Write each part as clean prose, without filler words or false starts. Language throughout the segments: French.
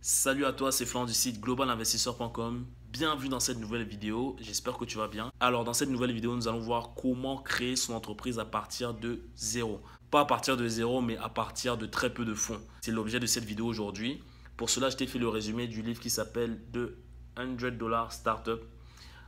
Salut à toi, c'est Florent du site globalinvestisseur.com. Bienvenue dans cette nouvelle vidéo, j'espère que tu vas bien. Alors dans cette nouvelle vidéo, nous allons voir comment créer son entreprise à partir de zéro. Pas à partir de zéro, mais à partir de très peu de fonds. C'est l'objet de cette vidéo aujourd'hui. Pour cela, je t'ai fait le résumé du livre qui s'appelle The $100 Startup.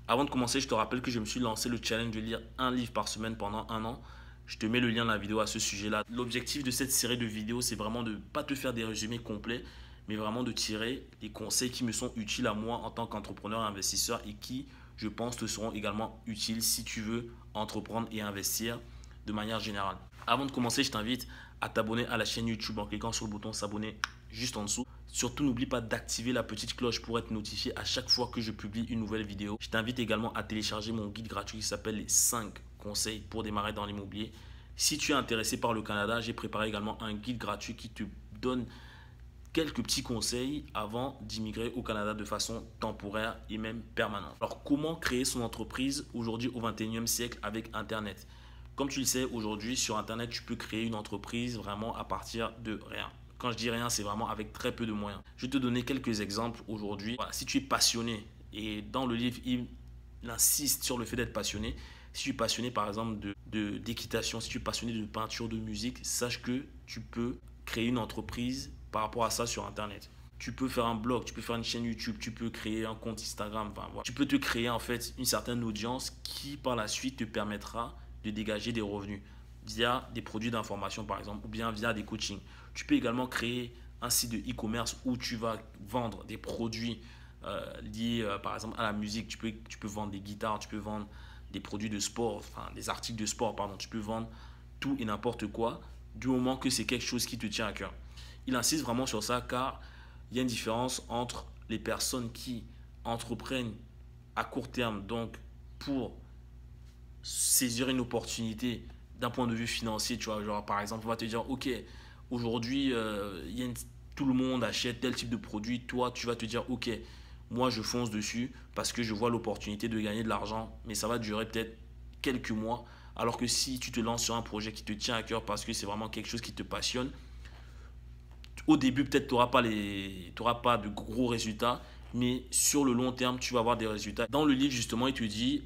Avant de commencer, je te rappelle que je me suis lancé le challenge de lire un livre par semaine pendant un an. Je te mets le lien dans la vidéo à ce sujet-là. L'objectif de cette série de vidéos, c'est vraiment de ne pas te faire des résumés complets, mais vraiment de tirer les conseils qui me sont utiles à moi en tant qu'entrepreneur et investisseur et qui, je pense, te seront également utiles si tu veux entreprendre et investir de manière générale. Avant de commencer, je t'invite à t'abonner à la chaîne YouTube en cliquant sur le bouton s'abonner juste en dessous. Surtout, n'oublie pas d'activer la petite cloche pour être notifié à chaque fois que je publie une nouvelle vidéo. Je t'invite également à télécharger mon guide gratuit qui s'appelle les 5 conseils pour démarrer dans l'immobilier. Si tu es intéressé par le Canada, j'ai préparé également un guide gratuit qui te donne quelques petits conseils avant d'immigrer au Canada de façon temporaire et même permanente. Alors, comment créer son entreprise aujourd'hui au 21e siècle avec Internet? Comme tu le sais, aujourd'hui, sur Internet, tu peux créer une entreprise vraiment à partir de rien. Quand je dis rien, c'est vraiment avec très peu de moyens. Je vais te donner quelques exemples aujourd'hui. Voilà, si tu es passionné, et dans le livre, il insiste sur le fait d'être passionné. Si tu es passionné, par exemple, d'équitation, si tu es passionné de peinture, de musique, sache que tu peux créer une entreprise par rapport à ça sur Internet. Tu peux faire un blog, tu peux faire une chaîne YouTube, tu peux créer un compte Instagram. Enfin, voilà. Tu peux te créer en fait une certaine audience qui par la suite te permettra de dégager des revenus via des produits d'information par exemple, ou bien via des coachings. Tu peux également créer un site de e-commerce où tu vas vendre des produits liés par exemple à la musique. Tu peux vendre des guitares, tu peux vendre des produits de sport, enfin des articles de sport, pardon. Tu peux vendre tout et n'importe quoi du moment que c'est quelque chose qui te tient à cœur. Il insiste vraiment sur ça car il y a une différence entre les personnes qui entreprennent à court terme, donc pour saisir une opportunité d'un point de vue financier, tu vois, genre par exemple, on va te dire, ok, aujourd'hui, tout le monde achète tel type de produit, toi, tu vas te dire, ok, moi, je fonce dessus parce que je vois l'opportunité de gagner de l'argent, mais ça va durer peut-être quelques mois, alors que si tu te lances sur un projet qui te tient à cœur parce que c'est vraiment quelque chose qui te passionne, au début, peut-être tu n'auras pas de gros résultats, mais sur le long terme, tu vas avoir des résultats. Dans le livre, justement, il te dit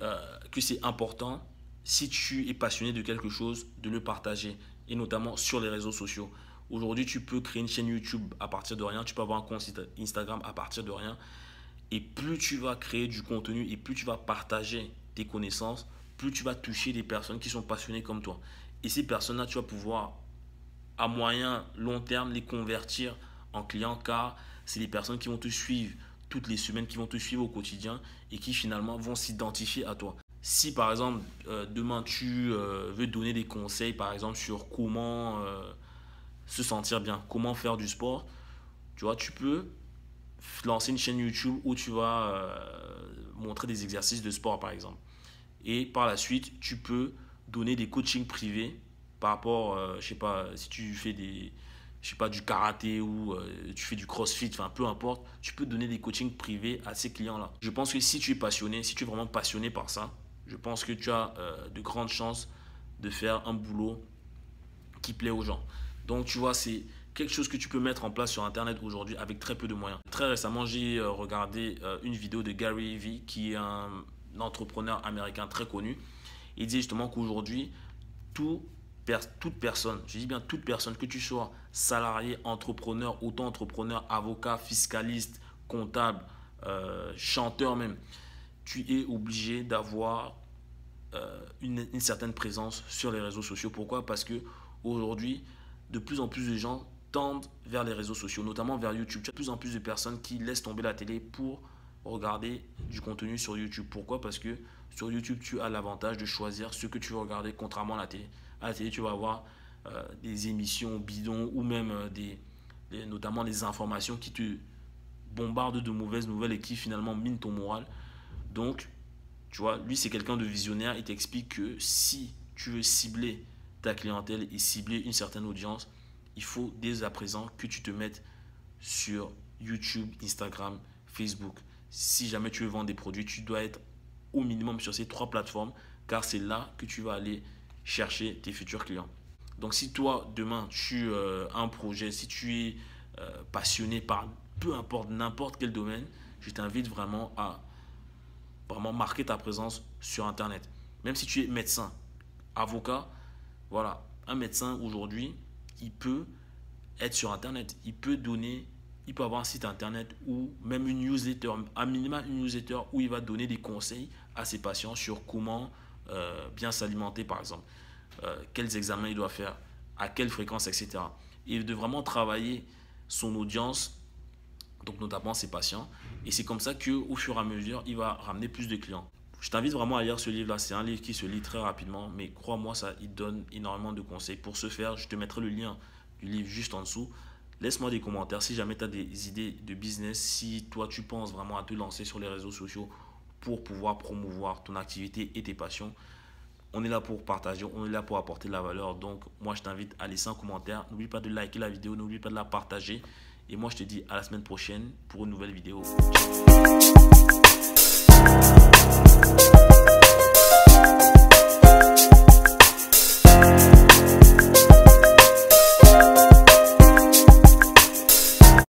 que c'est important, si tu es passionné de quelque chose, de le partager, et notamment sur les réseaux sociaux. Aujourd'hui, tu peux créer une chaîne YouTube à partir de rien, tu peux avoir un compte Instagram à partir de rien, et plus tu vas créer du contenu et plus tu vas partager tes connaissances, plus tu vas toucher des personnes qui sont passionnées comme toi. Et ces personnes-là, tu vas pouvoir à moyen, long terme, les convertir en clients car c'est les personnes qui vont te suivre toutes les semaines, qui vont te suivre au quotidien et qui finalement vont s'identifier à toi. Si par exemple, demain tu veux donner des conseils par exemple sur comment se sentir bien, comment faire du sport, tu vois, tu peux lancer une chaîne YouTube où tu vas montrer des exercices de sport par exemple. Et par la suite, tu peux donner des coachings privés par rapport, je sais pas, si tu fais du karaté ou tu fais du crossfit, enfin peu importe, tu peux donner des coachings privés à ces clients-là. Je pense que si tu es passionné, si tu es vraiment passionné par ça, je pense que tu as de grandes chances de faire un boulot qui plaît aux gens. Donc tu vois, c'est quelque chose que tu peux mettre en place sur Internet aujourd'hui avec très peu de moyens. Très récemment, j'ai regardé une vidéo de Gary Vee qui est un entrepreneur américain très connu. Il dit justement qu'aujourd'hui, toute personne, je dis bien toute personne, que tu sois salarié, entrepreneur, auto-entrepreneur, avocat, fiscaliste, comptable, chanteur même, tu es obligé d'avoir une certaine présence sur les réseaux sociaux. Pourquoi? Parce que aujourd'hui, de plus en plus de gens tendent vers les réseaux sociaux, notamment vers YouTube. Tu as de plus en plus de personnes qui laissent tomber la télé pour regarder du contenu sur YouTube. Pourquoi? Parce que sur YouTube, tu as l'avantage de choisir ce que tu veux regarder contrairement à la télé. À la télé, tu vas avoir des émissions bidons ou même notamment des informations qui te bombardent de mauvaises nouvelles et qui finalement minent ton moral. Donc, tu vois, lui, c'est quelqu'un de visionnaire. Il t'explique que si tu veux cibler ta clientèle et cibler une certaine audience, il faut dès à présent que tu te mettes sur YouTube, Instagram, Facebook. Si jamais tu veux vendre des produits, tu dois être au minimum sur ces 3 plateformes car c'est là que tu vas aller chercher tes futurs clients. Donc si toi demain tu as un projet, si tu es passionné par peu importe n'importe quel domaine, je t'invite vraiment à vraiment marquer ta présence sur Internet. Même si tu es médecin, avocat, voilà, un médecin aujourd'hui, il peut être sur Internet, il peut donner, il peut avoir un site Internet ou même une newsletter, à minima une newsletter où il va donner des conseils à ses patients sur comment bien s'alimenter par exemple, quels examens il doit faire, à quelle fréquence, etc. Et de vraiment travailler son audience, donc notamment ses patients. Et c'est comme ça qu'au fur et à mesure, il va ramener plus de clients. Je t'invite vraiment à lire ce livre-là. C'est un livre qui se lit très rapidement, mais crois-moi, ça il donne énormément de conseils. Pour ce faire, je te mettrai le lien du livre juste en dessous. Laisse-moi des commentaires si jamais tu as des idées de business, si toi tu penses vraiment à te lancer sur les réseaux sociaux pour pouvoir promouvoir ton activité et tes passions. On est là pour partager, on est là pour apporter de la valeur. Donc, moi, je t'invite à laisser un commentaire. N'oublie pas de liker la vidéo, n'oublie pas de la partager. Et moi, je te dis à la semaine prochaine pour une nouvelle vidéo.